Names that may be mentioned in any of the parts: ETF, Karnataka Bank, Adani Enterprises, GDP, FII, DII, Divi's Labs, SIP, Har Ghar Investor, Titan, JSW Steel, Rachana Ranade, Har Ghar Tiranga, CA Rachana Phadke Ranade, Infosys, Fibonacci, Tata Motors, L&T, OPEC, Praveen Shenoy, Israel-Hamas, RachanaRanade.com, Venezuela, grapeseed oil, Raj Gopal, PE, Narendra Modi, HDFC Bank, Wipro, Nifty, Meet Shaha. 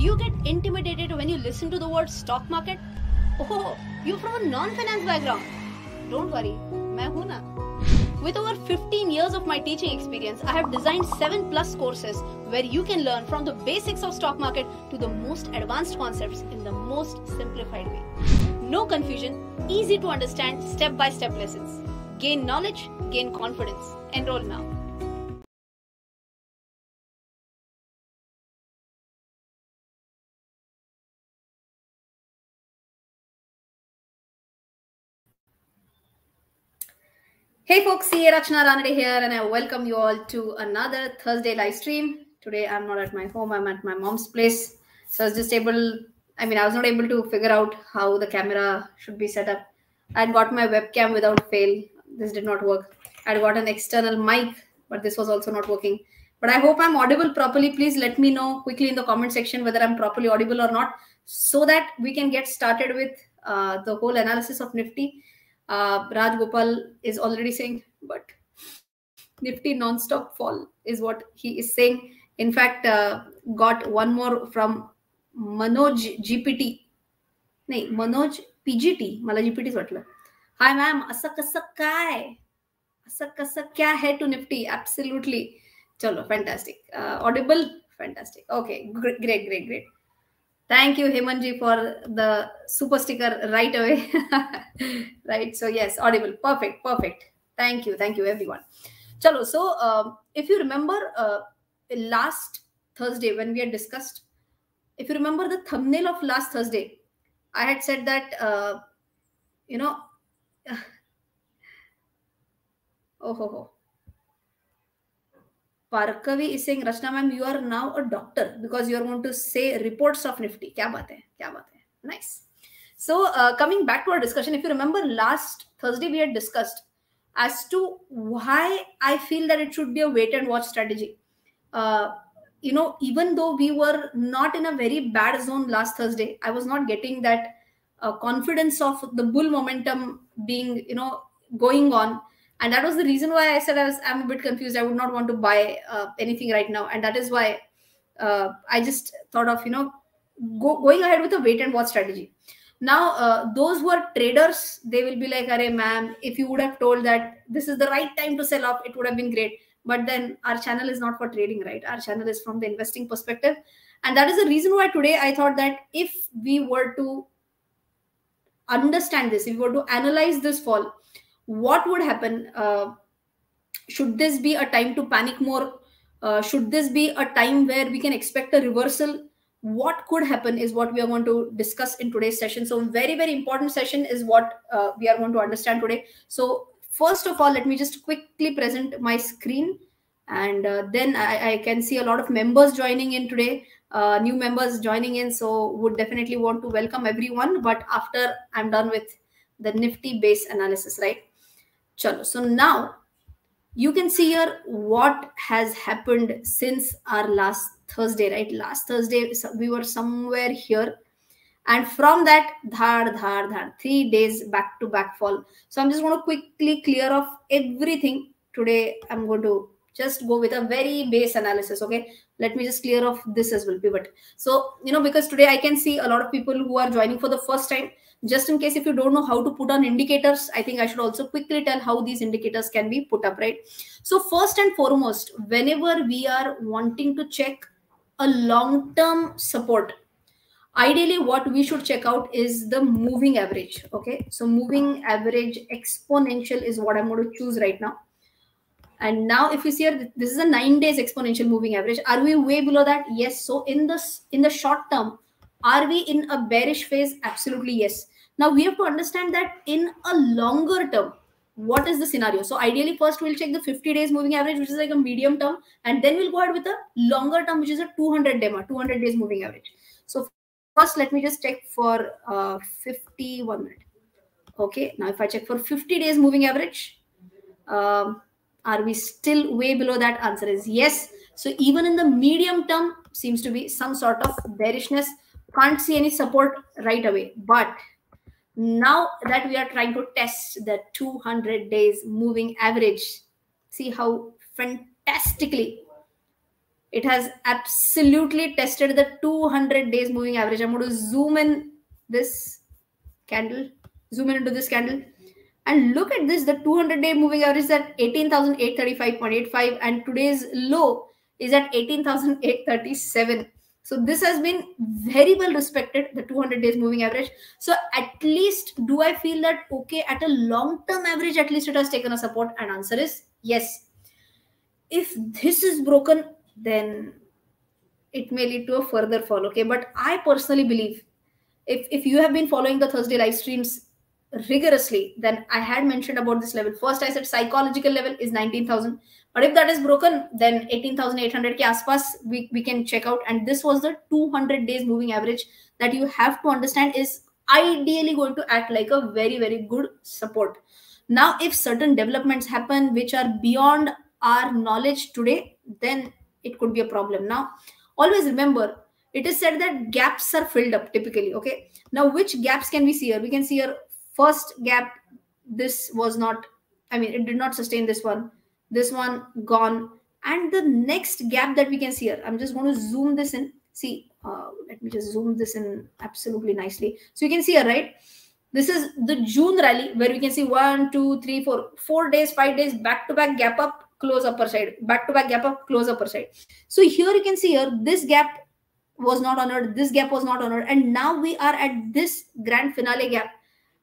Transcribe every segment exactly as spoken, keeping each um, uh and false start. Do you get intimidated when you listen to the word stock market? Oh, you're from a non-finance background. Don't worry, main hoon na. With over fifteen years of my teaching experience, I have designed seven plus courses where you can learn from the basics of stock market to the most advanced concepts in the most simplified way. No confusion, easy to understand step-by-step lessons. Gain knowledge, gain confidence. Enroll now. Hey folks, Rachana Ranade here, and I welcome you all to another Thursday live stream. Today I'm not at my home, I'm at my mom's place. So I was just able, I mean, I was not able to figure out how the camera should be set up. I had got my webcam without fail. This did not work. I had got an external mic, but this was also not working. But I hope I'm audible properly. Please let me know quickly in the comment section whether I'm properly audible or not, so that we can get started with uh, the whole analysis of Nifty. Uh, Raj Gopal is already saying, but Nifty non-stop fall is what he is saying. In fact, uh, got one more from Manoj G P T. No, Manoj P G T. Mala G P T is what? Hi ma'am, asa kasa kai? Asa kasa kya hai to Nifty? Absolutely. Chalo, fantastic. Uh, audible? Fantastic. Okay, great, great, great, great. Thank you, Hemanji, for the super sticker right away. Right. So yes, audible. Perfect. Perfect. Thank you. Thank you, everyone. Chalo. So uh, if you remember uh, last Thursday when we had discussed, if you remember the thumbnail of last Thursday, I had said that, uh, you know, oh, ho, ho. Parkavi is saying, Rachana ma'am, you are now a doctor because you are going to say reports of Nifty. Kya baat hai? Kya baat hai? Nice. So uh, coming back to our discussion, if you remember last Thursday, we had discussed as to why I feel that it should be a wait and watch strategy. Uh, you know, even though we were not in a very bad zone last Thursday, I was not getting that uh, confidence of the bull momentum being, you know, going on. And that was the reason why I said I was, I'm a bit confused. I would not want to buy uh, anything right now. And that is why uh, I just thought of, you know, go, going ahead with a wait and watch strategy. Now, uh, those who are traders, they will be like, "Arey ma'am, if you would have told that this is the right time to sell off, it would have been great." But then our channel is not for trading, right? Our channel is from the investing perspective. And that is the reason why today I thought that if we were to understand this, if we were to analyze this fall, what would happen? Uh, should this be a time to panic more? Uh, should this be a time where we can expect a reversal? What could happen is what we are going to discuss in today's session. So very, very important session is what uh, we are going to understand today. So first of all, let me just quickly present my screen. And uh, then I, I can see a lot of members joining in today, uh, new members joining in. So would definitely want to welcome everyone. But after I'm done with the Nifty base analysis, right? So now you can see here what has happened since our last Thursday, right? Last Thursday, we were somewhere here. And from that, dhar, dhar, dhar, three days back to back fall. So I'm just going to quickly clear off everything. Today, I'm going to just go with a very base analysis, okay? Let me just clear off this as well, pivot. So, you know, because today I can see a lot of people who are joining for the first time. Just in case if you don't know how to put on indicators, I think I should also quickly tell how these indicators can be put up, right? So first and foremost, whenever we are wanting to check a long-term support, ideally what we should check out is the moving average, okay? So moving average exponential is what I'm going to choose right now. And now if you see here, this is a nine days exponential moving average. Are we way below that? Yes. So in this, in the short term, are we in a bearish phase? Absolutely, yes. Now, we have to understand that in a longer term, what is the scenario? So ideally, first we'll check the fifty days moving average, which is like a medium term. And then we'll go ahead with a longer term, which is a two hundred D M A, two hundred days moving average. So first, let me just check for uh, fifty, one minute. Okay, now if I check for fifty days moving average, um, are we still way below that? Answer is yes. So even in the medium term, seems to be some sort of bearishness. Can't see any support right away. But now that we are trying to test the two hundred days moving average, see how fantastically It has absolutely tested the two hundred days moving average. I'm going to zoom in this candle, zoom in into this candle. And look at this, the two hundred day moving average is at eighteen thousand eight hundred thirty-five point eight five and today's low is at eighteen thousand eight hundred thirty-seven. So this has been very well respected, the two hundred days moving average. So at least do I feel that, okay, at a long-term average, at least it has taken a support? And answer is yes. If this is broken, then it may lead to a further fall, okay? But I personally believe, if, if you have been following the Thursday live streams rigorously, then I had mentioned about this level. First, I said psychological level is nineteen thousand. But if that is broken, then eighteen thousand eight hundred ke aspas we, we can check out. And this was the two hundred days moving average that you have to understand is ideally going to act like a very, very good support. Now, if certain developments happen which are beyond our knowledge today, then it could be a problem. Now, always remember, it is said that gaps are filled up typically. Okay. Now, which gaps can we see here? We can see here first gap. This was not, I mean, it did not sustain this one. This one gone. And the next gap that we can see here, I'm just going to zoom this in. See, uh, let me just zoom this in absolutely nicely. So you can see here, right? This is the June rally where we can see one, two, three, four, four days, five days, back to back gap up, close upper side, back to back gap up, close upper side. So here you can see here, this gap was not honored. This gap was not honored. And now we are at this grand finale gap.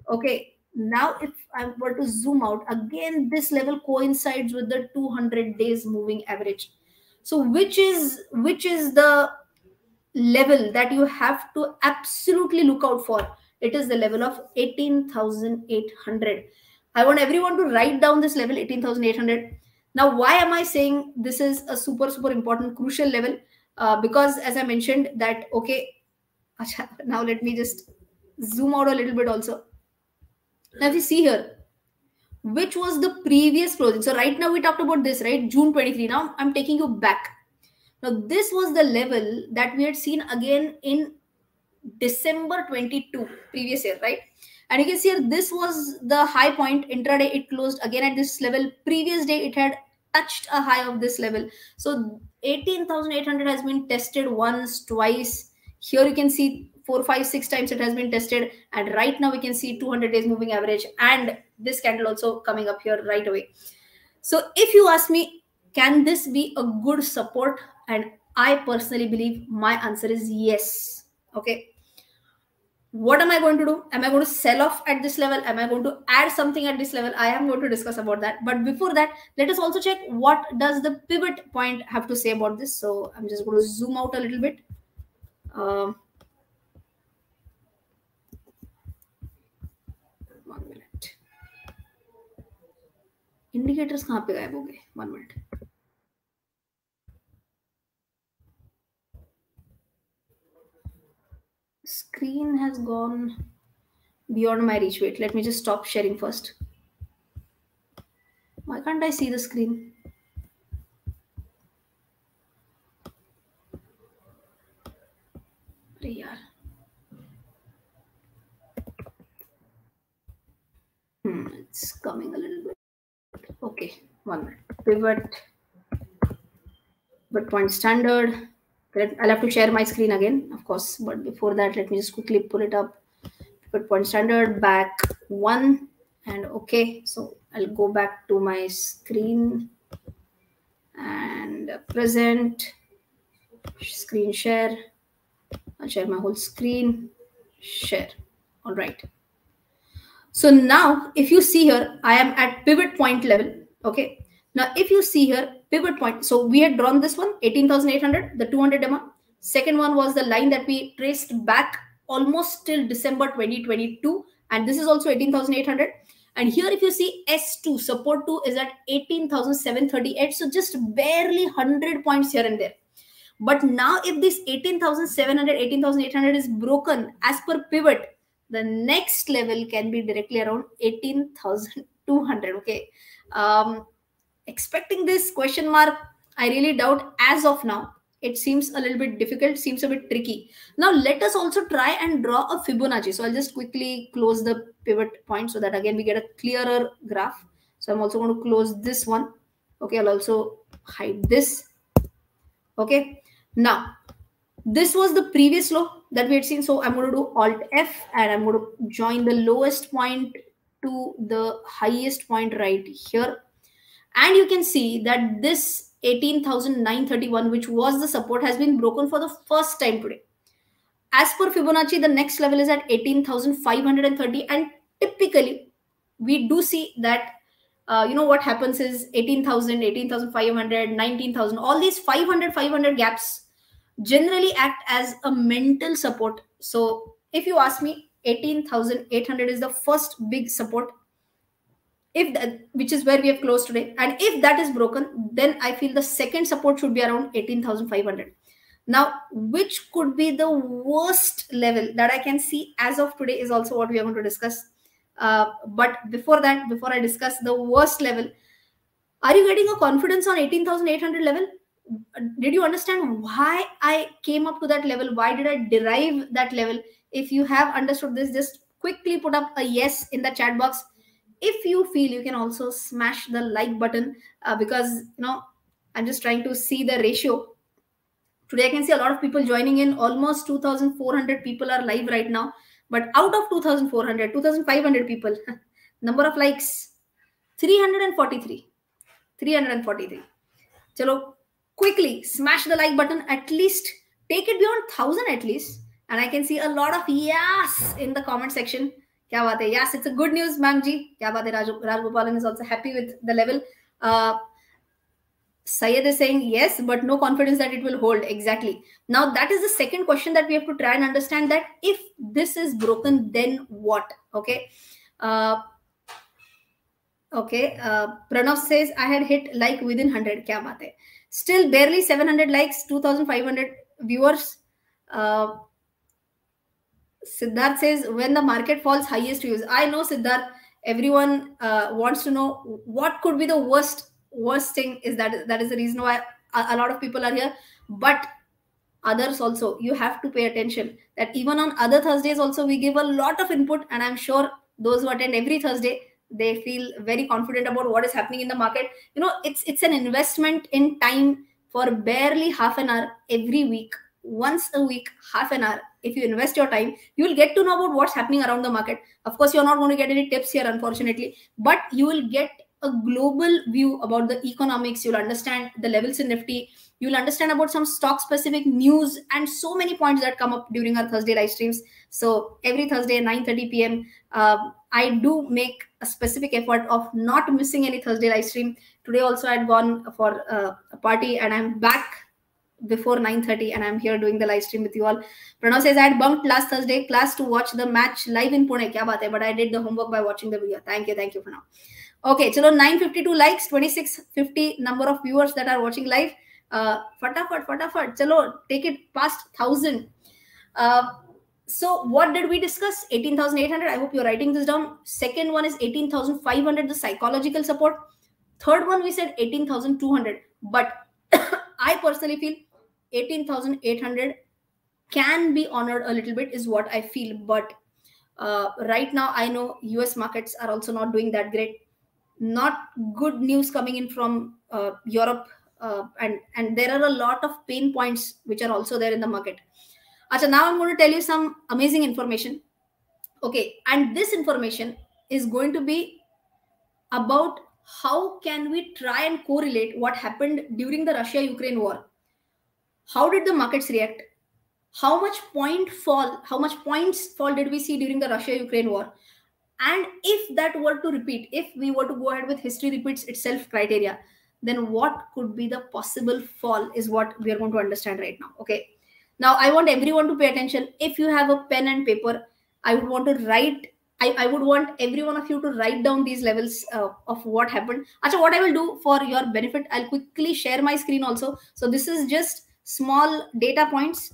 Okay. Now, if I were to zoom out, again, this level coincides with the two hundred days moving average. So which is, which is the level that you have to absolutely look out for? It is the level of eighteen thousand eight hundred. I want everyone to write down this level, eighteen thousand eight hundred. Now, why am I saying this is a super, super important, crucial level? Uh, because as I mentioned that, okay, now let me just zoom out a little bit also. Now, if you see here, which was the previous closing? So right now we talked about this, right? June twenty-third. Now I'm taking you back. Now, this was the level that we had seen again in December twenty-second, previous year, right? And you can see here, this was the high point. Intraday, it closed again at this level. Previous day, it had touched a high of this level. So eighteen thousand eight hundred has been tested once, twice. Here you can see four, five, six times it has been tested. And right now we can see two hundred days moving average and this candle also coming up here right away. So if you ask me, can this be a good support? And I personally believe my answer is yes. Okay. What am I going to do? Am I going to sell off at this level? Am I going to add something at this level? I am going to discuss about that. But before that, let us also check what does the pivot point have to say about this. So I'm just going to zoom out a little bit. Um, one minute. Indicators kahan pe gayab ho gaye? One minute. Screen has gone beyond my reach. Wait, let me just stop sharing first. Why can't I see the screen? Hmm, it's coming a little bit. Okay, one minute. Pivot, pivot point standard. I'll have to share my screen again, of course. But before that, let me just quickly pull it up. Put point standard back one and okay. So I'll go back to my screen and present screen share. I'll share my whole screen. Share. All right. So now if you see here, I am at pivot point level. Okay. Now, if you see here, pivot point. So we had drawn this one, eighteen thousand eight hundred, the two hundred demo. Second one was the line that we traced back almost till December twenty twenty-two. And this is also eighteen thousand eight hundred. And here, if you see S two, support two is at eighteen thousand seven hundred thirty-eight. So just barely one hundred points here and there. But now if this eighteen thousand seven hundred, eighteen thousand eight hundred is broken as per pivot, the next level can be directly around eighteen thousand two hundred. Okay. Um, Expecting this question mark, I really doubt as of now. It seems a little bit difficult, seems a bit tricky. Now, let us also try and draw a Fibonacci. So I'll just quickly close the pivot point so that again, we get a clearer graph. So I'm also going to close this one. Okay, I'll also hide this. Okay. Now, this was the previous low that we had seen. So I'm going to do Alt F and I'm going to join the lowest point to the highest point right here. And you can see that this eighteen thousand nine hundred thirty-one, which was the support, has been broken for the first time today. As per Fibonacci, the next level is at eighteen thousand five hundred thirty. And typically, we do see that, uh, you know, what happens is eighteen thousand, eighteen thousand five hundred, nineteen thousand, all these five hundred, five hundred gaps generally act as a mental support. So if you ask me, eighteen thousand eight hundred is the first big support, if that, which is where we have closed today. And if that is broken, then I feel the second support should be around eighteen thousand five hundred. Now, which could be the worst level that I can see as of today is also what we are going to discuss. Uh, but before that, before I discuss the worst level, are you getting a confidence on eighteen thousand eight hundred level? Did you understand why I came up to that level? Why did I derive that level? If you have understood this, just quickly put up a yes in the chat box. If you feel, you can also smash the like button uh, because, you know, I'm just trying to see the ratio. Today, I can see a lot of people joining in. Almost two thousand four hundred people are live right now. But out of two thousand four hundred, two thousand five hundred people, number of likes, three hundred forty-three. three hundred forty-three. Chalo, quickly smash the like button. At least take it beyond one thousand at least. And I can see a lot of yes in the comment section. Kya baat hai? Yes, it's a good news, ma'am ji. Kya baat hai? Raj, Raj Gopalan is also happy with the level. Uh, Sayed is saying yes, but no confidence that it will hold. Exactly. Now, that is the second question that we have to try and understand, that if this is broken, then what? Okay. Uh, okay. Uh, Pranav says, I had hit like within one hundred. Kya baat hai? Still barely seven hundred likes, two thousand five hundred viewers. Uh, Siddharth says, when the market falls, highest views. I know, Siddharth, everyone uh, wants to know what could be the worst, worst thing is that that is the reason why a, a lot of people are here. But others also, you have to pay attention that even on other Thursdays also, we give a lot of input. And I'm sure those who attend every Thursday, they feel very confident about what is happening in the market. You know, it's, it's an investment in time for barely half an hour every week. Once a week, half an hour, if you invest your time, you will get to know about what's happening around the market. Of course, you're not going to get any tips here, unfortunately, but you will get a global view about the economics. You'll understand the levels in Nifty. You'll understand about some stock specific news and so many points that come up during our Thursday live streams. So every Thursday, nine thirty p m, uh, I do make a specific effort of not missing any Thursday live stream. Today also, I had gone for uh, a party and I'm back before nine thirty and I'm here doing the live stream with you all. Pranav says, I had bunked last Thursday class to watch the match live in Pune. Kya baat hai? But I did the homework by watching the video. Thank you. Thank you for now. Okay. Chalo, nine fifty-two likes, twenty-six fifty number of viewers that are watching live. Uh, fatafat, fatafat. Chalo, take it past one thousand. Uh, so what did we discuss? eighteen thousand eight hundred. I hope you're writing this down. Second one is eighteen thousand five hundred, the psychological support. Third one, we said eighteen thousand two hundred. But I personally feel eighteen thousand eight hundred can be honored a little bit is what I feel. But uh, right now, I know U S markets are also not doing that great. Not good news coming in from uh, Europe. Uh, and, and there are a lot of pain points which are also there in the market. Achha, now I'm going to tell you some amazing information. Okay. And this information is going to be about how can we try and correlate what happened during the Russia-Ukraine war. How did the markets react? How much point fall, how much points fall did we see during the Russia-Ukraine war? And if that were to repeat, if we were to go ahead with history repeats itself criteria, then what could be the possible fall is what we are going to understand right now. Okay. Now I want everyone to pay attention. If you have a pen and paper, I would want to write, I, I would want every one of you to write down these levels uh, of what happened. Achha, what I will do for your benefit, I'll quickly share my screen also. So this is just small data points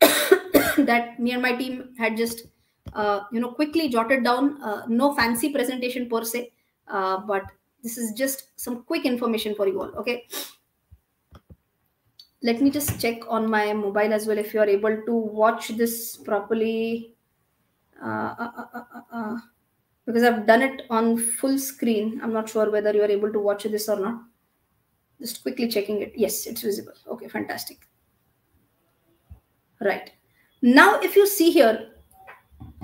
that me and my team had just, uh, you know, quickly jotted down. Uh, no fancy presentation per se, uh, but this is just some quick information for you all. Okay. Let me just check on my mobile as well if you're able to watch this properly. Uh, uh, uh, uh, uh, because I've done it on full screen. I'm not sure whether you are able to watch this or not. Just quickly checking it. Yes, it's visible. Okay, fantastic. Right. Now, if you see here,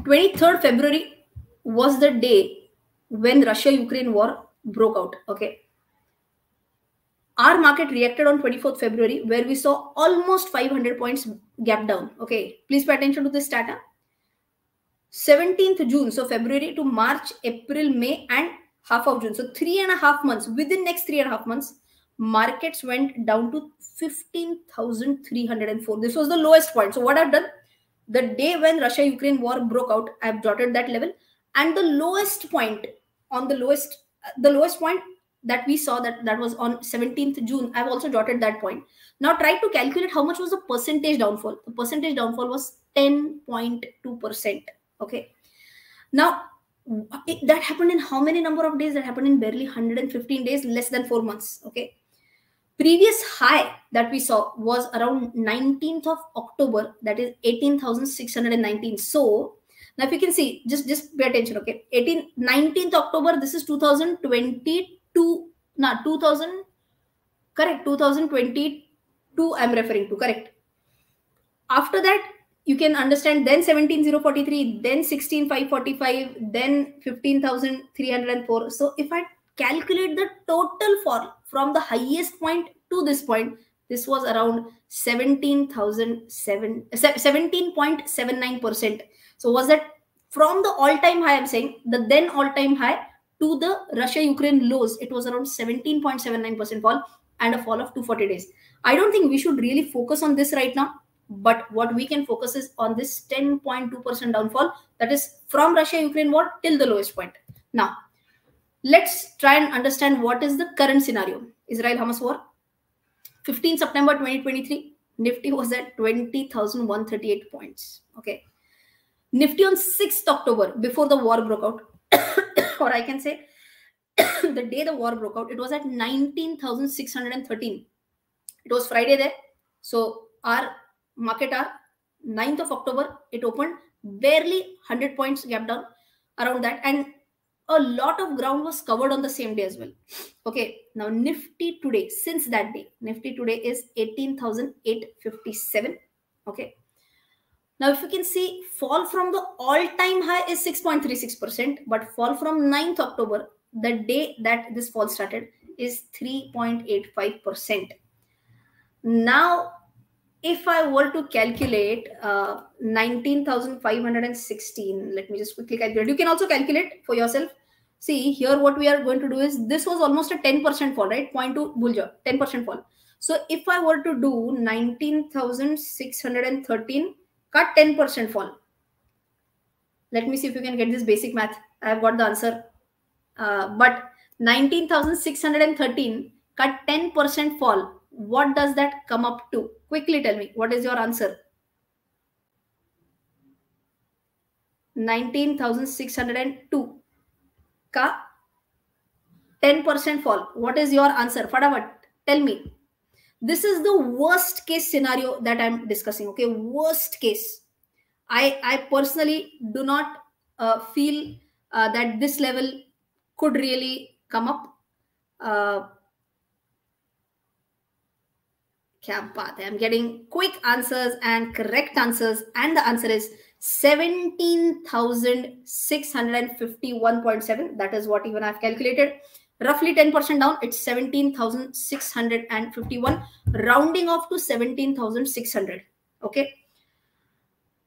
twenty-third February was the day when Russia-Ukraine war broke out. Okay. Our market reacted on twenty-fourth February, where we saw almost five hundred points gap down. Okay, please pay attention to this data. seventeenth June, so February to March, April, May, and half of June. So three and a half months, within next three and a half months, markets went down to fifteen thousand three hundred four. This was the lowest point. So what I've done, the day when Russia-Ukraine war broke out, I've jotted that level. And the lowest point on the lowest, the lowest point, that we saw that that was on seventeenth June. I've also jotted that point. Now try to calculate how much was the percentage downfall. The percentage downfall was ten point two percent. Okay. Now it, that happened in how many number of days? That happened in barely one hundred fifteen days, less than four months. Okay. Previous high that we saw was around nineteenth of October. That is eighteen thousand six hundred nineteen. So now if you can see, just, just pay attention. Okay. nineteenth October, this is two thousand twenty. Two, nah, two thousand, correct, two thousand twenty-two I'm referring to, correct. After that, you can understand then seventeen thousand forty-three, then sixteen thousand five hundred forty-five, then fifteen thousand three hundred four. So if I calculate the total fall from the highest point to this point, this was around seventeen point seven nine percent. So was that from the all-time high, I'm saying, the then all-time high, to the Russia-Ukraine lows, it was around seventeen point seven nine percent fall and a fall of two hundred forty days. I don't think we should really focus on this right now, but what we can focus is on this ten point two percent downfall, that is from Russia-Ukraine war till the lowest point. Now, let's try and understand what is the current scenario. Israel-Hamas war, fifteenth September twenty twenty-three, Nifty was at twenty thousand one hundred thirty-eight points. Okay, Nifty on sixth October, before the war broke out, or I can say the day the war broke out, it was at nineteen thousand six hundred thirteen. It was Friday there. So our market hour, ninth of October, it opened barely one hundred points gap down around that. And a lot of ground was covered on the same day as well. Okay. Now Nifty today, since that day, Nifty today is eighteen thousand eight hundred fifty-seven. Okay. Now, if you can see, fall from the all-time high is six point three six percent, but fall from ninth October, the day that this fall started, is three point eight five percent. Now, if I were to calculate uh, nineteen thousand five hundred sixteen, let me just quickly calculate. You can also calculate for yourself. See, here what we are going to do is, this was almost a ten percent fall, right? zero point two bulja, ten percent fall. So, if I were to do nineteen thousand six hundred thirteen, cut ten percent fall. Let me see if you can get this basic math. I have got the answer. Uh, but nineteen thousand six hundred thirteen, cut ten percent fall. What does that come up to? Quickly tell me, what is your answer? nineteen thousand six hundred two ka ten percent fall. What is your answer? Fatavat, tell me. This is the worst case scenario that I'm discussing. Okay, worst case. I, I personally do not uh, feel uh, that this level could really come up. Uh, I'm getting quick answers and correct answers. And the answer is seventeen thousand six hundred fifty-one point seven. That is what even I've calculated. Roughly ten percent down, it's seventeen thousand six hundred fifty-one, rounding off to seventeen thousand six hundred. Okay.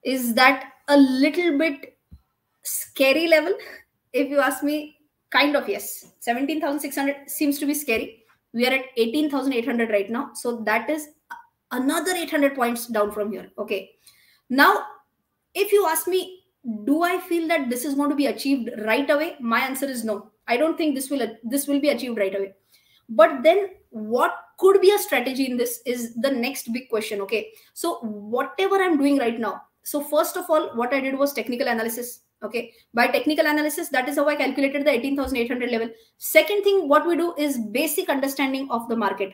Is that a little bit scary level? If you ask me, kind of yes. seventeen thousand six hundred seems to be scary. We are at eighteen thousand eight hundred right now. So that is another eight hundred points down from here. Okay. Now, if you ask me, do I feel that this is going to be achieved right away? My answer is no. I don't think this will this will be achieved right away. But then what could be a strategy in this is the next big question. Okay. So whatever I'm doing right now. So first of all, what I did was technical analysis. Okay. By technical analysis, that is how I calculated the eighteen thousand eight hundred level. Second thing, what we do is basic understanding of the market.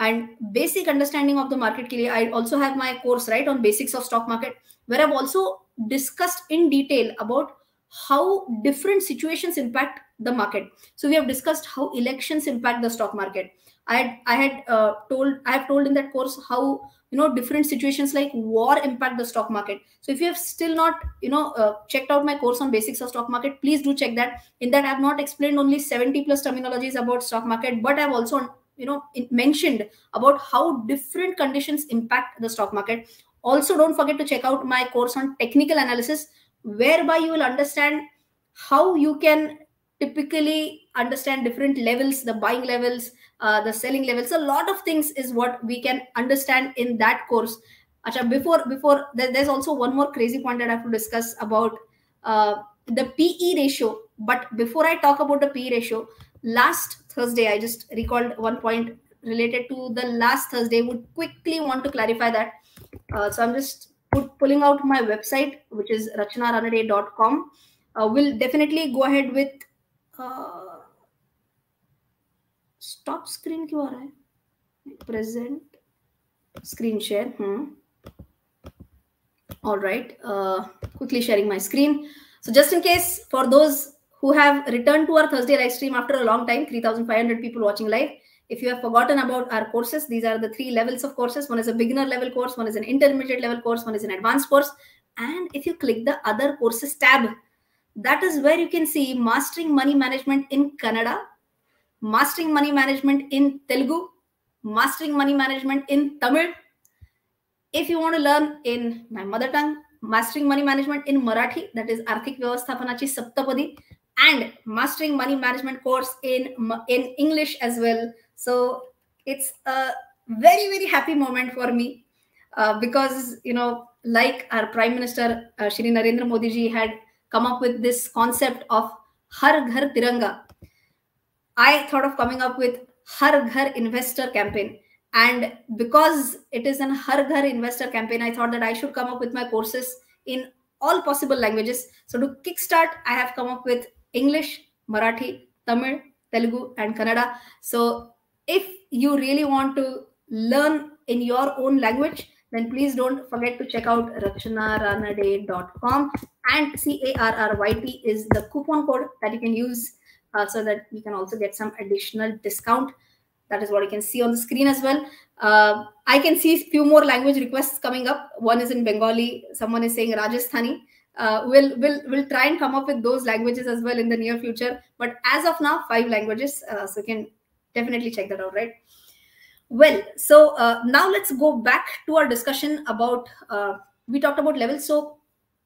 And basic understanding of the market, I also have my course, right, on basics of stock market, where I've also discussed in detail about how different situations impact the market. So we have discussed how elections impact the stock market. I had, I had uh, told, I have told in that course how, you know, different situations like war impact the stock market. So if you have still not, you know, uh, checked out my course on basics of stock market, please do check that. In that, I have not explained only seventy plus terminologies about stock market, but I've also, you know, mentioned about how different conditions impact the stock market. Also, don't forget to check out my course on technical analysis, whereby you will understand how you can typically understand different levels, the buying levels, uh, the selling levels. A lot of things is what we can understand in that course. Achha, before, before there's also one more crazy point that I have to discuss about uh, the P E ratio. But before I talk about the P E ratio, last Thursday, I just recalled one point related to the last Thursday. Would quickly want to clarify that. Uh, so I'm just put, pulling out my website, which is Rachana Ranade dot com. Uh, we'll definitely go ahead with uh, stop screen. Present screen share. Hmm. All right. Uh, quickly sharing my screen. So just in case, for those who have returned to our Thursday live stream after a long time, three thousand five hundred people watching live. If you have forgotten about our courses, these are the three levels of courses. One is a beginner level course, one is an intermediate level course, one is an advanced course. And if you click the other courses tab, that is where you can see Mastering Money Management in Kannada, Mastering Money Management in Telugu, Mastering Money Management in Tamil. If you want to learn in my mother tongue, Mastering Money Management in Marathi, that is Arthik Vyavasthapanachi Saptapadi, and Mastering Money Management course in, in English as well. So it's a very, very happy moment for me uh, because, you know, like our Prime Minister, uh, Shri Narendra Modi ji had come up with this concept of Har Ghar Tiranga. I thought of coming up with Har Ghar Investor campaign. And because it is an Har Ghar Investor campaign, I thought that I should come up with my courses in all possible languages. So to kickstart, I have come up with English, Marathi, Tamil, Telugu, and Kannada. So if you really want to learn in your own language, then please don't forget to check out Rachana Ranade dot com, and C R R is the coupon code that you can use uh, so that you can also get some additional discount. That is what you can see on the screen as well. Uh, I can see a few more language requests coming up. One is in Bengali. Someone is saying Rajasthani. Uh, we'll, we'll, we'll try and come up with those languages as well in the near future. But as of now, five languages. Uh, so you can definitely check that out, right? Well, so uh, now let's go back to our discussion about, uh, we talked about levels. So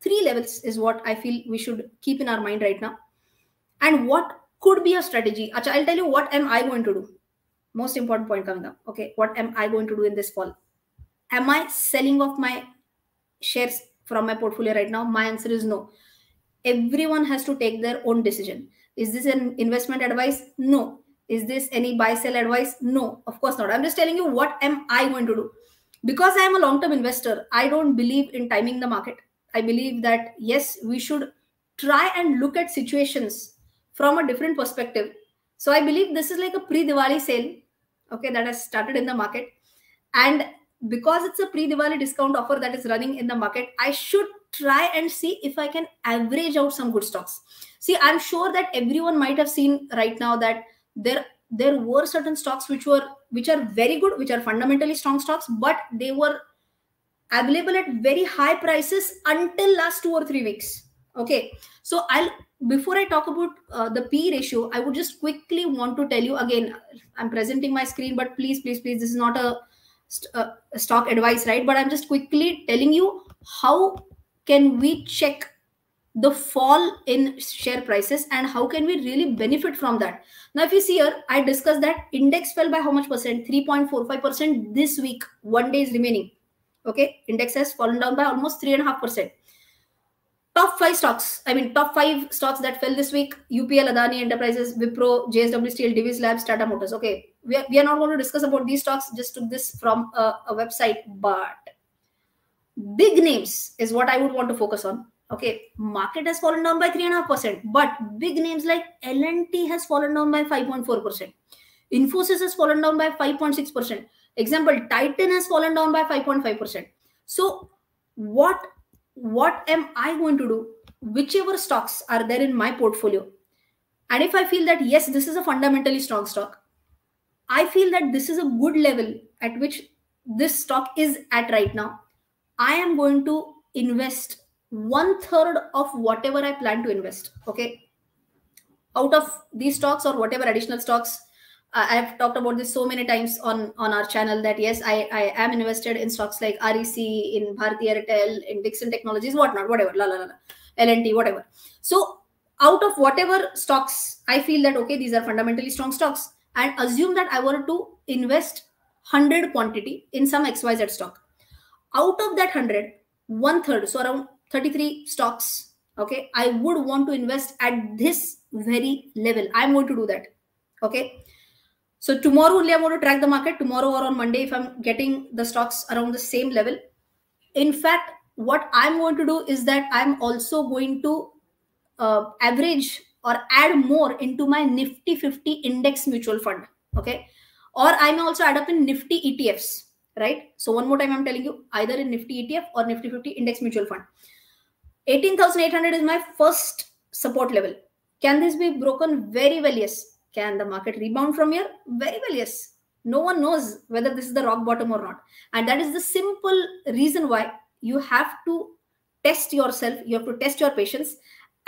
three levels is what I feel we should keep in our mind right now. And what could be a strategy? Achha, I'll tell you what am I going to do. Most important point coming up. Okay, what am I going to do in this fall? Am I selling off my shares from my portfolio right now? My answer is no. Everyone has to take their own decision. Is this an investment advice? No. Is this any buy-sell advice? No, of course not. I'm just telling you what am I going to do. Because I am a long-term investor, I don't believe in timing the market. I believe that, yes, we should try and look at situations from a different perspective. So I believe this is like a pre-Diwali sale, okay, that has started in the market. And because it's a pre-Diwali discount offer that is running in the market, I should try and see if I can average out some good stocks. See, I'm sure that everyone might have seen right now that there there were certain stocks which were which are very good, which are fundamentally strong stocks, but they were available at very high prices until last two or three weeks. Okay, so I'll before I talk about uh, the P E ratio, I would just quickly want to tell you again, I'm presenting my screen, but please, please, please, this is not a, a, a stock advice, right? But I'm just quickly telling you how can we check the fall in share prices and how can we really benefit from that. Now, if you see here, I discussed that index fell by how much percent? three point four five percent this week, one day is remaining. Okay, index has fallen down by almost three point five percent. Top five stocks, I mean, top five stocks that fell this week, U P L, Adani Enterprises, Wipro, J S W Steel, Divi's Labs, Tata Motors. Okay, we are, we are not going to discuss about these stocks, just took this from a, a website, but big names is what I would want to focus on. Okay, market has fallen down by three point five percent, but big names like L and T has fallen down by five point four percent. Infosys has fallen down by five point six percent. Example, Titan has fallen down by five point five percent. So what What am I going to do? Whichever stocks are there in my portfolio, And if I feel that, yes, this is a fundamentally strong stock, I feel that this is a good level at which this stock is at right now, I am going to invest one third of whatever I plan to invest. Okay. Out of these stocks or whatever additional stocks, uh, I've talked about this so many times on, on our channel that yes, I, I am invested in stocks like R E C, in Bharti Airtel, in Dixon Technologies, whatnot, whatever, la, la, la, la, L and T, whatever. So out of whatever stocks, I feel that, okay, these are fundamentally strong stocks, and assume that I want to invest one hundred quantity in some X Y Z stock. Out of that one hundred, one third, so around thirty-three stocks, okay, I would want to invest at this very level. I'm going to do that. Okay. So tomorrow only I'm going to track the market, tomorrow or on Monday, if I'm getting the stocks around the same level. In fact, what I'm going to do is that I'm also going to uh, average or add more into my Nifty fifty index mutual fund. Okay. Or I may also add up in Nifty E T Fs, right? So one more time, I'm telling you, either in Nifty E T F or Nifty fifty index mutual fund. eighteen thousand eight hundred is my first support level. Can this be broken? Very well, yes. Can the market rebound from here? Very well, yes. No one knows whether this is the rock bottom or not. And that is the simple reason why you have to test yourself. You have to test your patience,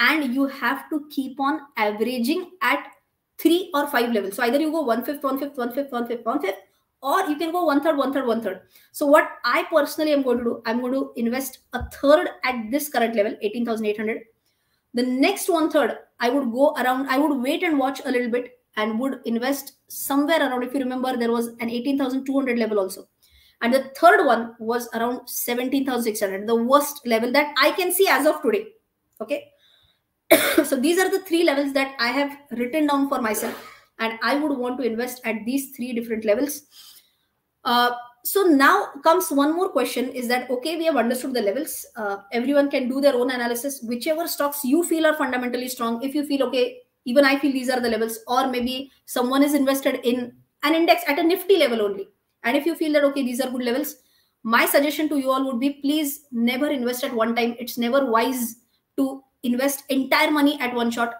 and you have to keep on averaging at three or five levels. So either you go one fifth, one fifth, one fifth, one fifth, one fifth, or you can go one third, one third, one third. So what I personally am going to do, I'm going to invest a third at this current level, eighteen thousand eight hundred. The next one third, I would go around, I would wait and watch a little bit and would invest somewhere around, if you remember, there was an eighteen thousand two hundred level also. And the third one was around seventeen thousand six hundred, the worst level that I can see as of today. Okay. So these are the three levels that I have written down for myself, and I would want to invest at these three different levels. Uh, so now comes one more question is that, okay, we have understood the levels. Uh, everyone can do their own analysis, whichever stocks you feel are fundamentally strong. If you feel, okay, even I feel these are the levels, or maybe someone is invested in an index at a Nifty level only. And if you feel that, okay, these are good levels, my suggestion to you all would be, please never invest at one time. It's never wise to invest entire money at one shot.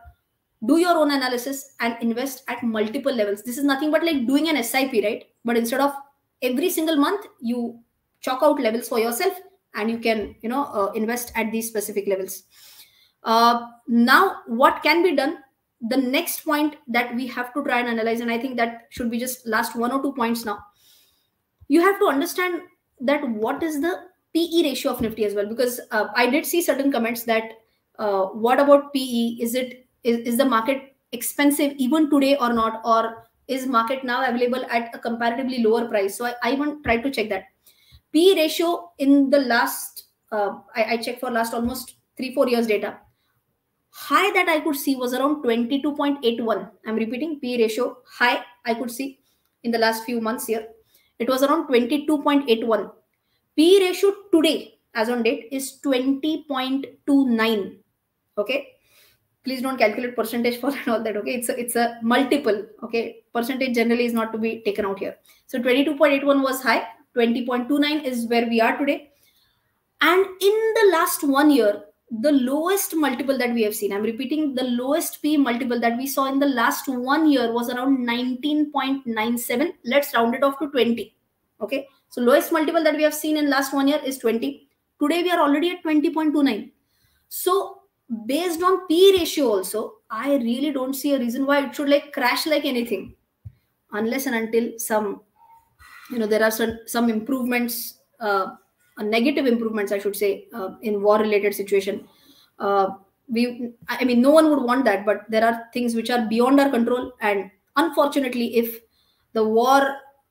Do your own analysis and invest at multiple levels. This is nothing but like doing an S I P, right? But instead of every single month, you chalk out levels for yourself, and you can, you know, uh, invest at these specific levels. Uh, now, what can be done? The next point that we have to try and analyze, and I think that should be just last one or two points now. You have to understand that what is the P E ratio of Nifty as well, because uh, I did see certain comments that, Uh, what about P E? Is it is, is the market expensive even today or not? Or is market now available at a comparatively lower price? So I, I even tried to check that. P E ratio in the last, uh, I, I checked for last almost three, four years data. High that I could see was around twenty-two point eight one. I'm repeating, P E ratio high I could see in the last few months here. It was around twenty-two point eight one. P E ratio today as on date is twenty point two nine. Okay, please don't calculate percentage for and all that. Okay, it's a, it's a multiple. Okay, percentage generally is not to be taken out here. So twenty-two point eight one was high. twenty point two nine is where we are today. And in the last one year, the lowest multiple that we have seen, I'm repeating, the lowest P multiple that we saw in the last one year was around nineteen point nine seven. Let's round it off to twenty. Okay, so lowest multiple that we have seen in last one year is twenty. Today, we are already at twenty point two nine. So based on P ratio also, I really don't see a reason why it should like crash like anything, unless and until some, you know, there are some, some improvements, uh, negative improvements, I should say, uh, in war related situation. Uh, we, I mean, no one would want that, but there are things which are beyond our control. And unfortunately, if the war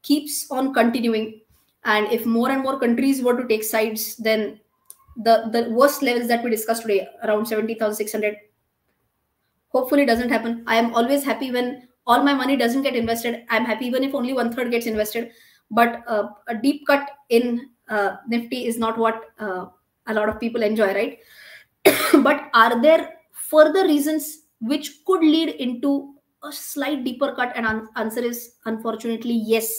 keeps on continuing, and if more and more countries were to take sides, then The, the worst levels that we discussed today, around seventy thousand six hundred, hopefully doesn't happen. I am always happy when all my money doesn't get invested. I'm happy even if only one third gets invested. But uh, a deep cut in uh, Nifty is not what uh, a lot of people enjoy, right? But are there further reasons which could lead into a slight deeper cut? And un- answer is unfortunately yes.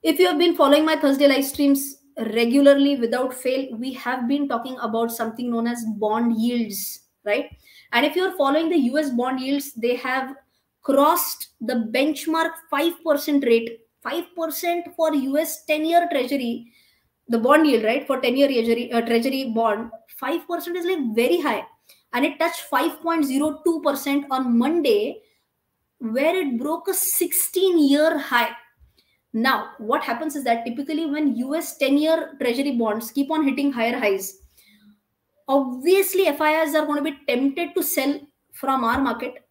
If you have been following my Thursday live streams regularly without fail, we have been talking about something known as bond yields, right? And if you're following the U S bond yields, they have crossed the benchmark five percent rate, five percent for U S ten-year treasury, the bond yield, right? For ten-year treasury, uh, treasury bond, five percent is like very high. And it touched five point zero two percent on Monday, where it broke a sixteen-year high. Now, what happens is that typically when U S ten-year treasury bonds keep on hitting higher highs, obviously F I Is are going to be tempted to sell from our market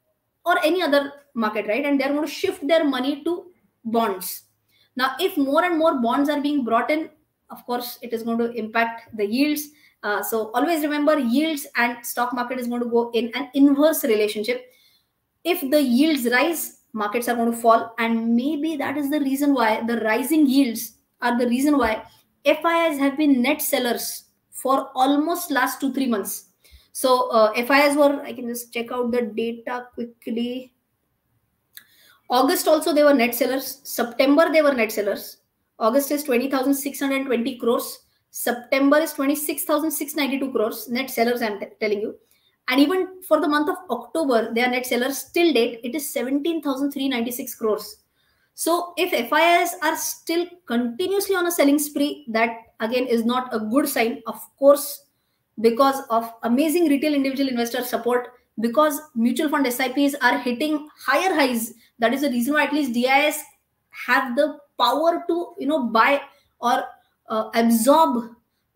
or any other market, right? And they're going to shift their money to bonds. Now, if more and more bonds are being brought in, of course, it is going to impact the yields. Uh, so always remember, yields and stock market is going to go in an inverse relationship. If the yields rise, markets are going to fall. And maybe that is the reason why the rising yields are the reason why F I Is have been net sellers for almost last two, three months. So uh, F I Is were, I can just check out the data quickly. August also, they were net sellers. September, they were net sellers. August is twenty thousand six hundred twenty crores. September is twenty-six thousand six hundred ninety-two crores, net sellers, I'm telling you. And even for the month of October, they are net sellers. Till date, it is seventeen thousand three hundred ninety-six crores. So if F I Is are still continuously on a selling spree, that again is not a good sign, of course, because of amazing retail individual investor support, because mutual fund S I Ps are hitting higher highs. That is the reason why at least D I Is have the power to, you know, buy or Uh, absorb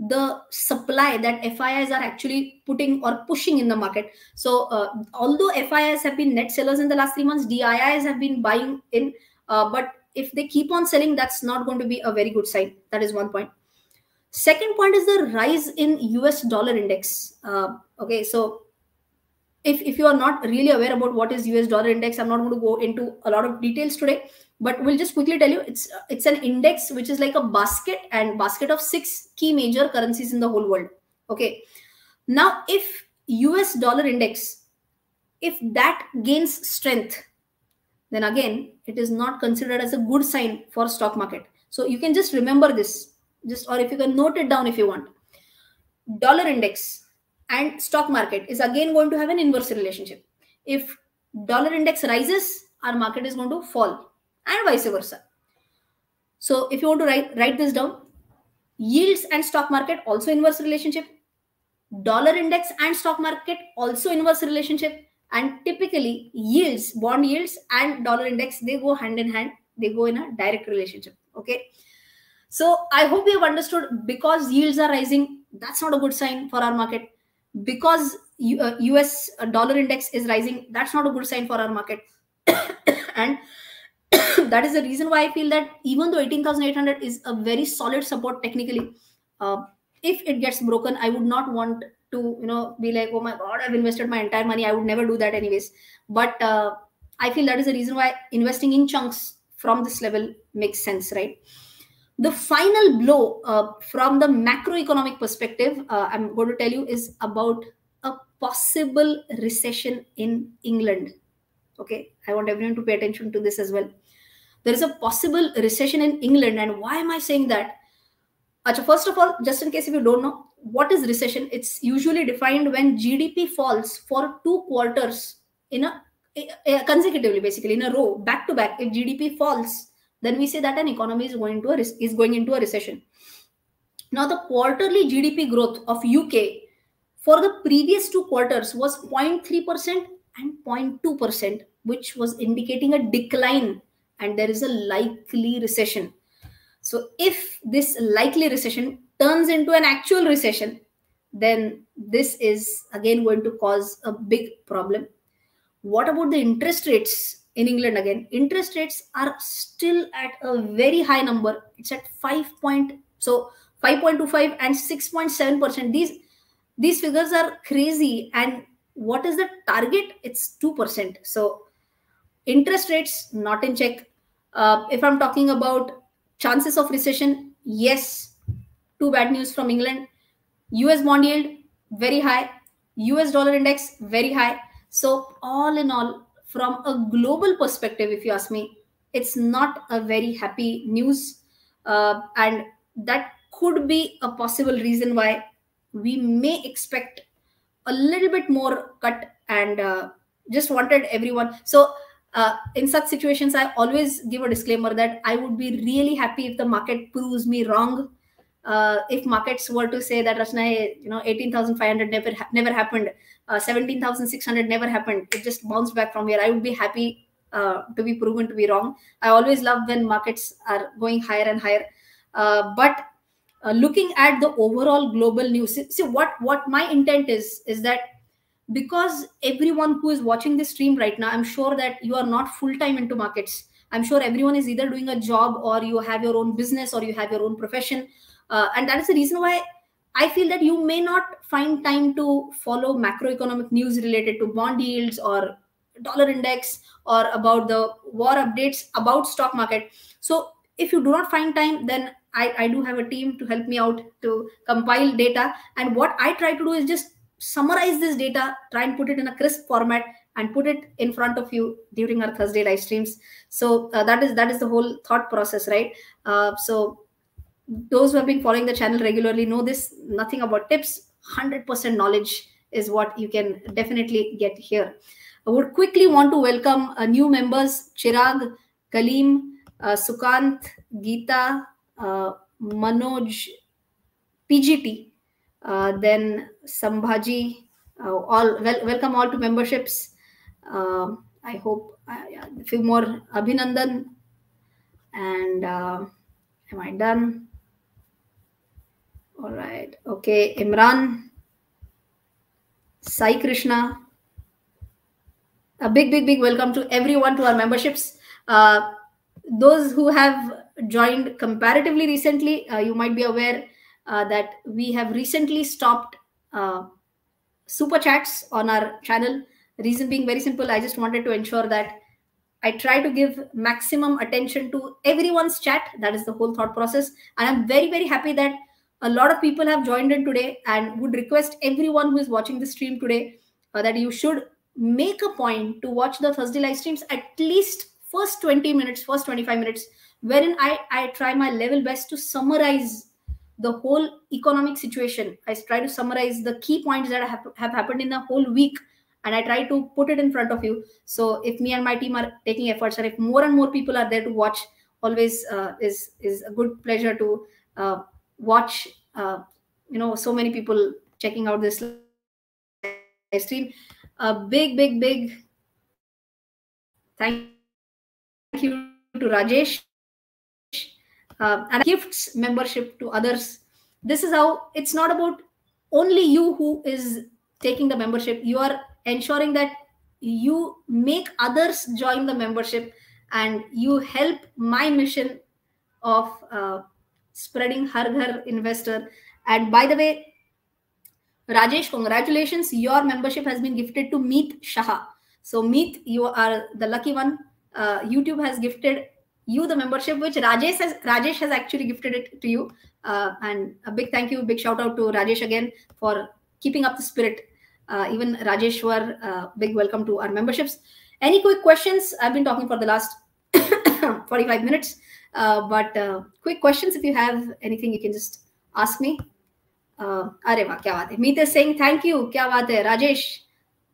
the supply that F I Is are actually putting or pushing in the market. So uh, although F I Is have been net sellers in the last three months, D I Is have been buying in. Uh, but if they keep on selling, that's not going to be a very good sign. That is one point. Second point is the rise in U S dollar index. Uh, okay, so if, if you are not really aware about what is U S dollar index, I'm not going to go into a lot of details today. But we'll just quickly tell you, it's it's an index which is like a basket and basket of six key major currencies in the whole world. Okay. Now, if U S dollar index, if that gains strength, then again, it is not considered as a good sign for stock market. So you can just remember this, just or if you can note it down if you want. Dollar index and stock market is again going to have an inverse relationship. If dollar index rises, our market is going to fall. And vice versa. So if you want to write, write this down, yields and stock market also inverse relationship, dollar index and stock market also inverse relationship, and typically yields, bond yields and dollar index, they go hand in hand, they go in a direct relationship. Okay. So I hope you have understood, because yields are rising, that's not a good sign for our market. Because U S dollar index is rising, that's not a good sign for our market. And that is the reason why I feel that even though eighteen thousand eight hundred is a very solid support technically, uh, if it gets broken, I would not want to, you know, be like, oh my God, I've invested my entire money. I would never do that anyways. But uh, I feel that is the reason why investing in chunks from this level makes sense, right? The final blow uh, from the macroeconomic perspective, uh, I'm going to tell you, is about a possible recession in England. Okay, I want everyone to pay attention to this as well. There is a possible recession in England. And why am I saying that? First of all, just in case if you don't know, what is recession? It's usually defined when G D P falls for two quarters in a, a consecutively, basically in a row, back to back. If G D P falls, then we say that an economy is going into a, is going into a recession. Now, the quarterly G D P growth of U K for the previous two quarters was zero point three percent and zero point two percent, which was indicating a decline. And there is a likely recession. So if this likely recession turns into an actual recession, then this is again going to cause a big problem. What about the interest rates in England again? Interest rates are still at a very high number. It's at five point, so five point two five and six point seven percent. These, these figures are crazy. And what is the target? It's two percent. So interest rates not in check. Uh, if I'm talking about chances of recession, yes, two bad news from England. U S bond yield, very high. U S dollar index, very high. So all in all, from a global perspective, if you ask me, it's not a very happy news. Uh, and that could be a possible reason why we may expect a little bit more cut, and uh, just wanted everyone. So uh, in such situations, I always give a disclaimer that I would be really happy if the market proves me wrong. Uh, if markets were to say that, Rachana, you know, eighteen thousand five hundred never ha never happened, uh, seventeen thousand six hundred never happened, it just bounced back from here, I would be happy uh, to be proven to be wrong. I always love when markets are going higher and higher. Uh, but uh, looking at the overall global news, see, see what what my intent is is that because everyone who is watching this stream right now, I'm sure that you are not full time into markets. I'm sure everyone is either doing a job, or you have your own business, or you have your own profession. Uh, and that is the reason why I feel that you may not find time to follow macroeconomic news related to bond yields or dollar index or about the war updates about stock market. So if you do not find time, then I, I do have a team to help me out to compile data. And what I try to do is just summarize this data, try and put it in a crisp format and put it in front of you during our Thursday live streams. So uh, that is that is the whole thought process, right? Uh, so. Those who have been following the channel regularly know this. Nothing about tips, one hundred percent knowledge is what you can definitely get here. I would quickly want to welcome uh, new members, Chirag, Kaleem, uh, Sukant, Geeta, uh, Manoj, P G T, uh, then Sambhaji, uh, all well, welcome all to memberships. Uh, I hope uh, yeah, a few more, Abhinandan, and uh, am I done? All right. Okay. Imran, Sai Krishna. A big, big, big welcome to everyone to our memberships. Uh, those who have joined comparatively recently, uh, you might be aware uh, that we have recently stopped uh, super chats on our channel. Reason being very simple. I just wanted to ensure that I try to give maximum attention to everyone's chat. That is the whole thought process. And I'm very, very happy that a lot of people have joined in today, and would request everyone who is watching the stream today uh, that you should make a point to watch the Thursday live streams at least first twenty minutes, first twenty-five minutes, wherein I, I try my level best to summarize the whole economic situation. I try to summarize the key points that have, have happened in the whole week. And I try to put it in front of you. So if me and my team are taking efforts, and if more and more people are there to watch, always uh, is is a good pleasure to uh, watch. Uh, you know, so many people checking out this live stream. A uh, big, big, big thank you to Rajesh uh, and gifts membership to others. This is how it's not about only you who is taking the membership. You are ensuring that you make others join the membership, and you help my mission of uh, spreading Har Ghar Investor. And by the way, Rajesh, congratulations. Your membership has been gifted to Meet Shaha. So Meet, you are the lucky one. Uh, YouTube has gifted you the membership, which Rajesh has, Rajesh has actually gifted it to you. Uh, and a big thank you, big shout out to Rajesh again for keeping up the spirit. Uh, even Rajeshwar, uh, big welcome to our memberships. Any quick questions? I've been talking for the last forty-five minutes, uh, but uh, quick questions. If you have anything, you can just ask me. Uh, Arey wah, kya baat hai? Meet is saying, thank you. Kya baat hai? Rajesh,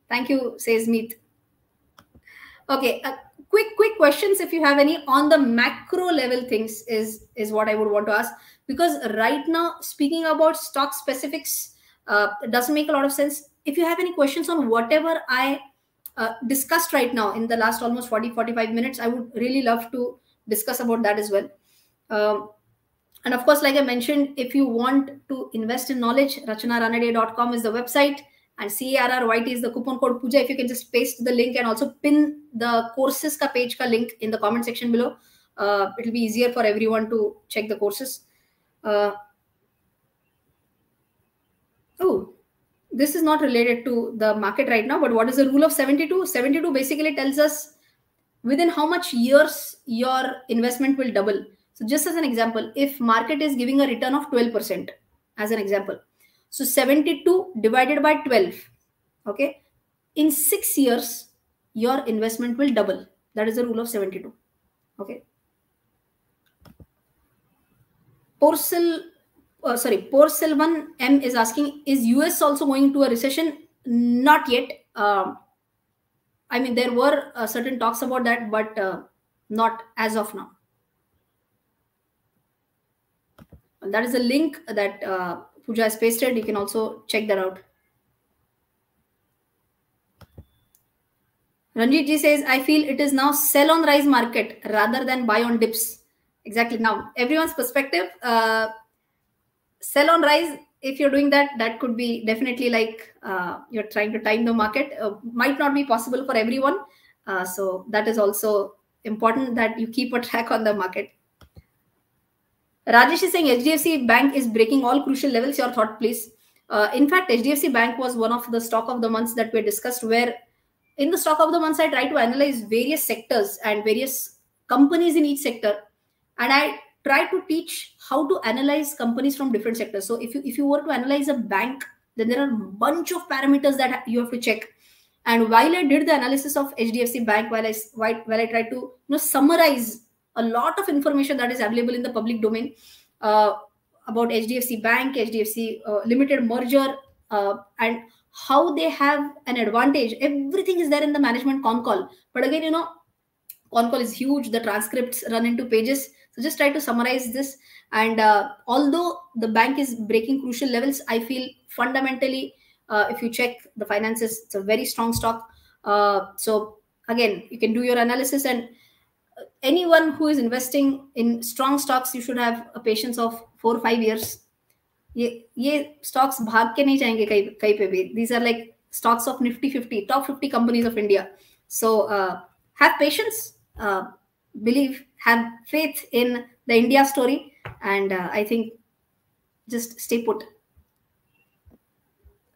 thank you, says Meet. Okay, uh, quick, quick questions. If you have any on the macro level things is, is what I would want to ask, because right now speaking about stock specifics uh, doesn't make a lot of sense. If you have any questions on whatever I uh, discussed right now in the last almost forty, forty-five minutes, I would really love to discuss about that as well. Um, and of course, like I mentioned, if you want to invest in knowledge, Rachana Ranade dot com is the website, and C R R Y T is the coupon code Pooja. If you can just paste the link and also pin the courses ka page ka link in the comment section below, uh, it'll be easier for everyone to check the courses. Uh, oh. This is not related to the market right now, but what is the rule of seventy-two? seventy-two basically tells us within how much years your investment will double. So just as an example, if market is giving a return of twelve percent as an example, so seventy-two divided by twelve, okay, in six years, your investment will double. That is the rule of seventy-two. Okay. Porcel Uh, sorry, Porcelvan M is asking, is U S also going to a recession? Not yet. Um, I mean, there were uh, certain talks about that, but uh, not as of now. And that is a link that uh, Pooja has pasted. You can also check that out. Ranjit ji says, I feel it is now sell on rise market rather than buy on dips. Exactly. Now, everyone's perspective, uh, sell on rise, if you're doing that, that could be definitely like uh, you're trying to time the market. Uh, might not be possible for everyone. Uh, so that is also important that you keep a track on the market. Rajesh is saying H D F C Bank is breaking all crucial levels. Your thought, please. Uh, in fact, H D F C Bank was one of the stock of the months that we discussed, where in the stock of the months, I try to analyze various sectors and various companies in each sector. And I try to teach how to analyze companies from different sectors. So if you, if you were to analyze a bank, then there are a bunch of parameters that you have to check. And while I did the analysis of H D F C Bank, while I, while, while I tried to you know, summarize a lot of information that is available in the public domain uh, about H D F C Bank, H D F C uh, Limited merger, uh, and how they have an advantage. Everything is there in the management con call. But again, you know, con call is huge. The transcripts run into pages. So just try to summarize this. And uh, although the bank is breaking crucial levels, I feel fundamentally, uh, if you check the finances, it's a very strong stock. Uh, so again, you can do your analysis. And anyone who is investing in strong stocks, you should have a patience of four or five years. Ye stocks bhaag ke nahi jayenge kahin pe bhi. These are like stocks of Nifty fifty, top fifty companies of India. So uh, have patience, uh, believe, have faith in the India story. And uh, I think just stay put.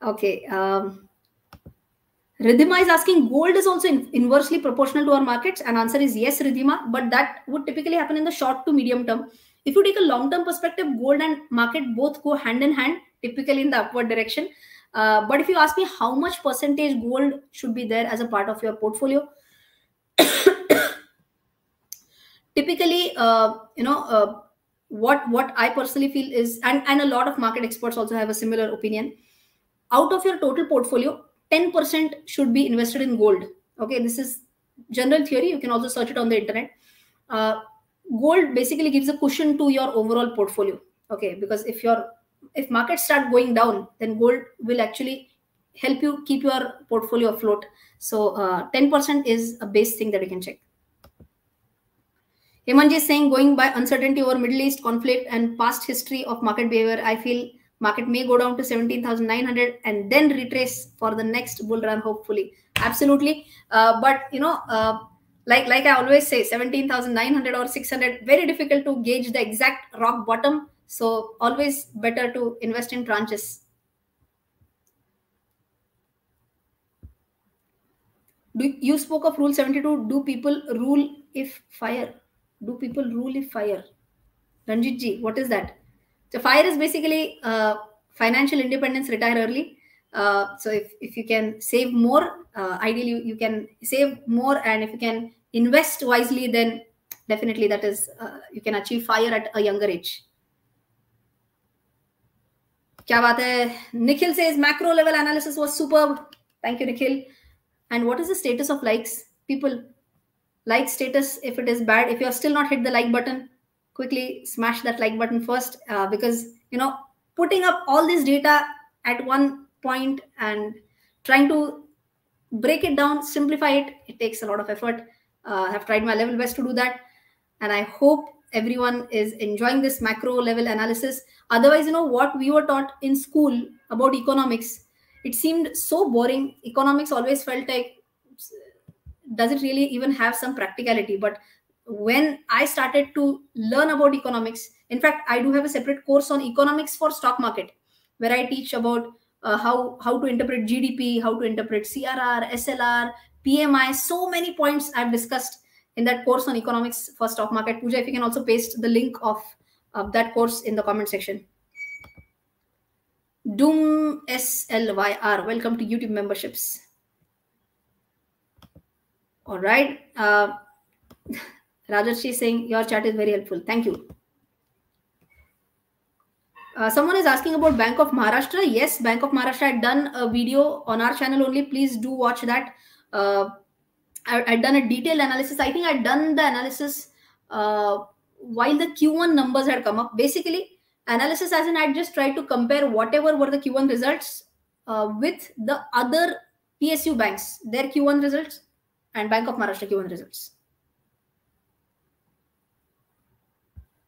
Okay. Um, Ridhima is asking, gold is also in inversely proportional to our markets. And answer is yes, Ridhima. But that would typically happen in the short to medium term. If you take a long-term perspective, gold and market both go hand in hand, typically in the upward direction. Uh, but if you ask me how much percentage gold should be there as a part of your portfolio, typically, uh, you know, uh, what, what I personally feel is, and, and a lot of market experts also have a similar opinion, out of your total portfolio, ten percent should be invested in gold. Okay, this is general theory. You can also search it on the internet. Uh, gold basically gives a cushion to your overall portfolio. Okay, because if your if markets start going down, then gold will actually help you keep your portfolio afloat. So uh, ten percent is a base thing that you can check. Hemanji is saying, going by uncertainty over Middle East conflict and past history of market behavior, I feel market may go down to seventeen thousand nine hundred and then retrace for the next bull run, hopefully. Absolutely. Uh, but, you know, uh, like, like I always say, seventeen thousand nine hundred or six hundred, very difficult to gauge the exact rock bottom. So always better to invest in tranches. Do, you spoke of Rule seventy-two. Do people rule if fire? Do people rule if fire? Ranjit ji, what is that? So fire is basically uh, financial independence, retire early. Uh, so if, if you can save more, uh, ideally you, you can save more, and if you can invest wisely, then definitely that is, uh, you can achieve fire at a younger age. Kya baat hai? Nikhil says macro level analysis was superb. Thank you, Nikhil. And what is the status of likes? People, like status, if it is bad, if you're still not hit the like button, quickly smash that like button first, uh, because, you know, putting up all this data at one point and trying to break it down, simplify it, it takes a lot of effort. Uh, I've tried my level best to do that. And I hope everyone is enjoying this macro level analysis. Otherwise, you know, what we were taught in school about economics, it seemed so boring. Economics always felt like, does it really even have some practicality? But when I started to learn about economics, in fact, I do have a separate course on economics for stock market, where I teach about uh, how, how to interpret G D P, how to interpret C R R, S L R, P M I, so many points I've discussed in that course on economics for stock market. Pooja, if you can also paste the link of, of that course in the comment section. Doom S L Y R, welcome to YouTube memberships. All right. Uh, Rajarshi is saying your chat is very helpful. Thank you. Uh, someone is asking about Bank of Maharashtra. Yes, Bank of Maharashtra had done a video on our channel only. Please do watch that. Uh, I had done a detailed analysis. I think I had done the analysis uh, while the Q one numbers had come up. Basically, analysis as in I just tried to compare whatever were the Q one results uh, with the other P S U banks, their Q one results and Bank of Maharashtra Q one results.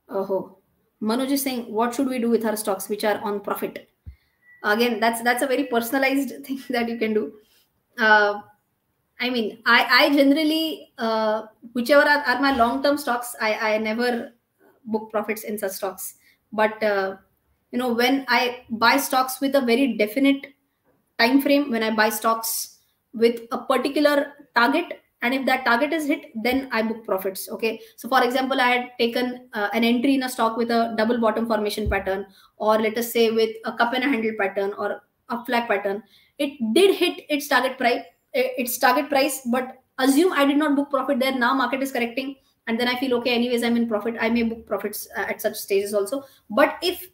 Oh, Manoj is saying, what should we do with our stocks which are on profit? Again, that's that's a very personalized thing that you can do. Uh, I mean, I, I generally, uh, whichever are, are my long-term stocks, I, I never book profits in such stocks. But, uh, you know, when I buy stocks with a very definite time frame, when I buy stocks with a particular target, and if that target is hit, then I book profits. Okay. So for example, I had taken uh, an entry in a stock with a double bottom formation pattern, or let us say with a cup and a handle pattern or a flag pattern. It did hit its target price, its target price, but assume I did not book profit there. Now market is correcting. And then I feel, okay, anyways, I'm in profit. I may book profits uh, at such stages also. But if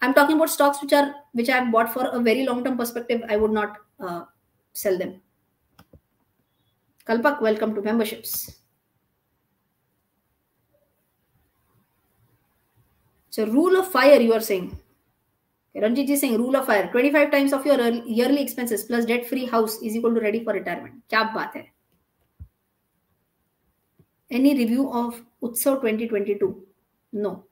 I'm talking about stocks which are, which I've bought for a very long-term perspective, I would not uh, sell them. Kalpak, welcome to memberships. So rule of fire, you are saying. Okay, Ranjit is saying rule of fire. twenty-five times of your yearly expenses plus debt-free house is equal to ready for retirement. Kya baat hai? Any review of Utsav twenty twenty-two? No.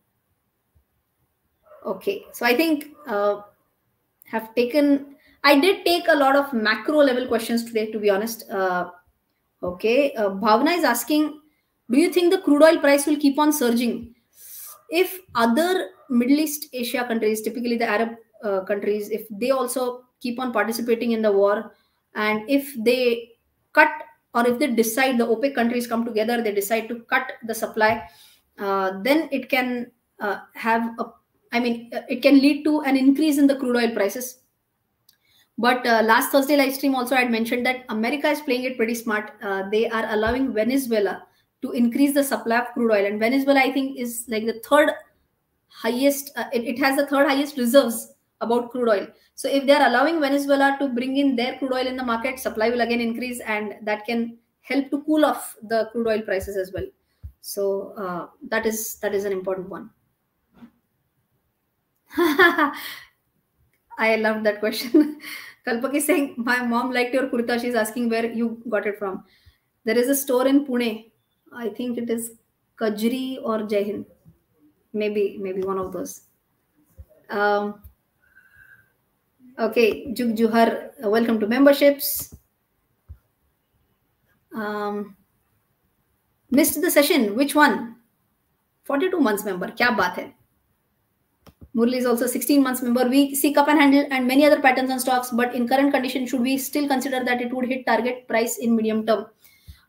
Okay. So I think uh, have taken... I did take a lot of macro-level questions today, to be honest. Uh, Okay, uh, Bhavna is asking, do you think the crude oil price will keep on surging? If other Middle East Asia countries, typically the Arab uh, countries, if they also keep on participating in the war, and if they cut, or if they decide, the OPEC countries come together, they decide to cut the supply, uh, then it can uh, have, a, I mean, it can lead to an increase in the crude oil prices. But uh, last Thursday live stream also I had mentioned that America is playing it pretty smart. Uh, they are allowing Venezuela to increase the supply of crude oil. And Venezuela, I think, is like the third highest, uh, it, it has the third highest reserves about crude oil. So if they're allowing Venezuela to bring in their crude oil in the market, supply will again increase, and that can help to cool off the crude oil prices as well. So uh, that is that is an important one. I love that question. Kalpak is saying, my mom liked your kurta. She's asking where you got it from. There is a store in Pune. I think it is Kajri or Jaihin. Maybe, maybe one of those. Um, okay, Jug Juhar, welcome to memberships. Um, missed the session. Which one? forty-two months member. Kya baat hai? Murli is also sixteen months member. We see cup and handle and many other patterns on stocks, but in current condition, should we still consider that it would hit target price in medium term?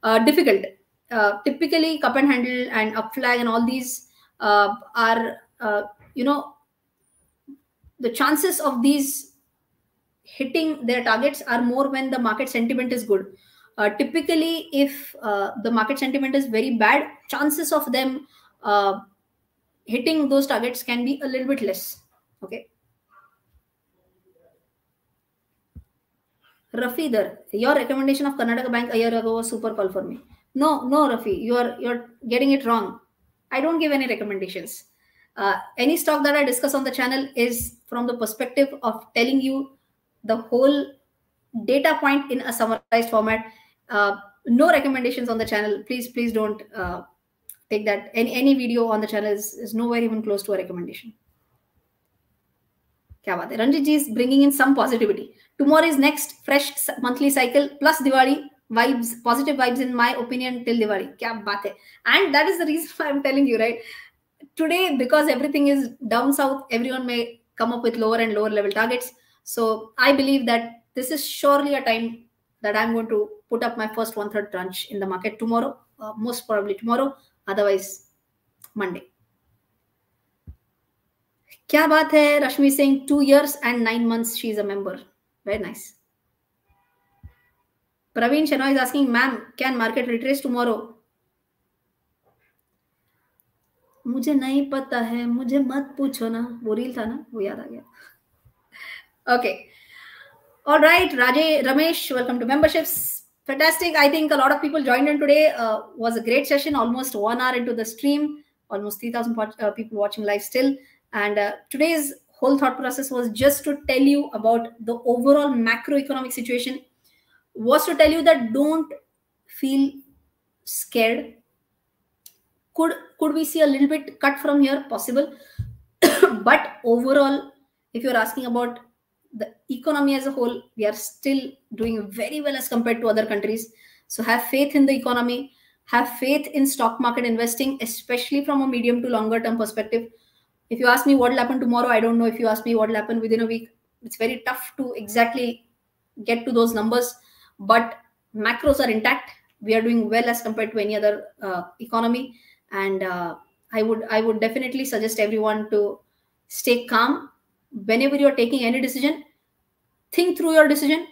Uh, difficult. Uh, typically, cup and handle and up flag and all these uh, are, uh, you know, the chances of these hitting their targets are more when the market sentiment is good. Uh, typically, if uh, the market sentiment is very bad, chances of them uh, hitting those targets can be a little bit less. Okay. Rafi Dar, your recommendation of Karnataka Bank a year ago was super call for me. No, no, Rafi, you are you're getting it wrong. I don't give any recommendations. Uh, any stock that I discuss on the channel is from the perspective of telling you the whole data point in a summarized format. Uh, no recommendations on the channel. Please, please don't... Uh, Take that. Any, any video on the channel is, is nowhere even close to a recommendation. Kya baat hai? Ranjit ji is bringing in some positivity. Tomorrow is next fresh monthly cycle plus Diwali vibes, positive vibes in my opinion till Diwali. Kya baat hai? And that is the reason why I'm telling you, right? Today, because everything is down south, everyone may come up with lower and lower level targets. So I believe that this is surely a time that I'm going to put up my first one-third tranche in the market tomorrow, uh, most probably tomorrow. Otherwise, Monday. Kya baat hai? Rashmi is saying two years and nine months she is a member. Very nice. Praveen Shenoy is asking, ma'am, can market retrace tomorrow? मुझे नहीं पता है, मुझे मत पूछो ना, वो reel था ना, वो याद आ गया. Okay, alright, Raje Ramesh, welcome to memberships. Fantastic. I think a lot of people joined in today. Uh, was a great session, almost one hour into the stream, almost three thousand uh, people watching live still. And uh, today's whole thought process was just to tell you about the overall macroeconomic situation, was to tell you that don't feel scared. Could, could we see a little bit cut from here? Possible. But overall, if you're asking about the economy as a whole, we are still doing very well as compared to other countries. So have faith in the economy, have faith in stock market investing, especially from a medium to longer term perspective. If you ask me what will happen tomorrow, I don't know. If you ask me what will happen within a week, it's very tough to exactly get to those numbers. But macros are intact. We are doing well as compared to any other uh, economy. And uh, I would, I would definitely suggest everyone to stay calm. Whenever you're taking any decision, think through your decision,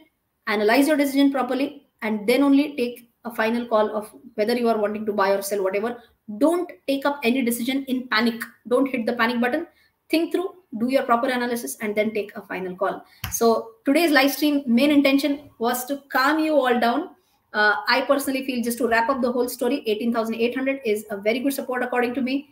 analyze your decision properly, and then only take a final call of whether you are wanting to buy or sell, whatever. Don't take up any decision in panic. Don't hit the panic button. Think through, do your proper analysis, and then take a final call. So today's live stream main intention was to calm you all down. Uh, I personally feel, just to wrap up the whole story, eighteen thousand eight hundred is a very good support according to me.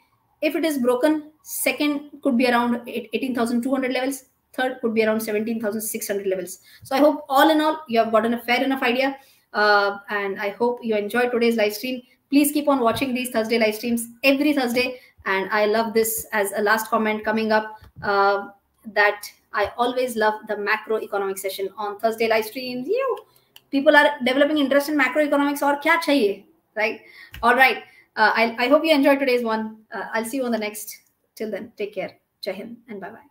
If it is broken, second could be around eighteen thousand two hundred levels. Third could be around seventeen thousand six hundred levels. So I hope all in all, you have gotten a fair enough idea. Uh, and I hope you enjoyed today's live stream. Please keep on watching these Thursday live streams every Thursday. And I love this as a last comment coming up, uh, that I always love the macroeconomic session on Thursday live streams. Ew. People are developing interest in macroeconomics or kya chahiye, right? All right. Uh, I, I hope you enjoyed today's one. Uh, I'll see you on the next. Till then, take care. Jai Hind and bye-bye.